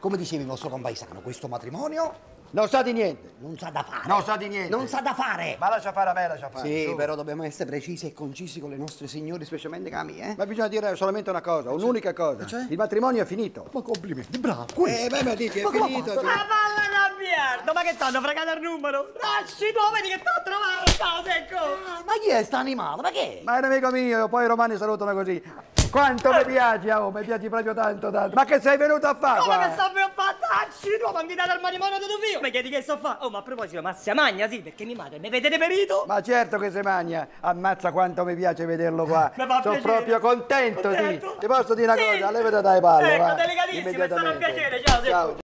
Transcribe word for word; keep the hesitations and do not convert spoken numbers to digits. Come dicevi il vostro compaesano, questo matrimonio non sa di niente. Non sa da fare. Non sa di niente. Non sa da fare. Ma lascia fare a me, lascia fare. Sì, su. Però dobbiamo essere precisi e concisi con le nostre signore, specialmente con me, eh? Ma bisogna dire solamente una cosa, un'unica cosa. Cioè? Il matrimonio è finito. Ma complimenti, bravo. Eh, beh, ma dici, è ma finito. Ma palla Biardo, ma che t'hanno fregato il numero? Lasci tu, vedi che t'ho trovato, ecco. Ma chi è sta animale? Ma che? Ma è un amico mio, poi i romani salutano così. Quanto mi piaci, oh, mi piaci proprio tanto, tanto. Ma che sei venuto a fare? Come che sto per fare? Tacci tu, ma mi date il matrimonio di tuo figlio? Mi chiedi che sto a fare? Oh, ma a proposito, ma si magna, sì, perché mia madre mi vede deperito? Ma certo che si magna. Ammazza quanto mi piace vederlo qua. Sono proprio contento, contento, sì. Ti posso dire una sì. cosa? Levate dai palle, ecco, va. Delicatissimo, è stato un piacere, ciao. Ciao.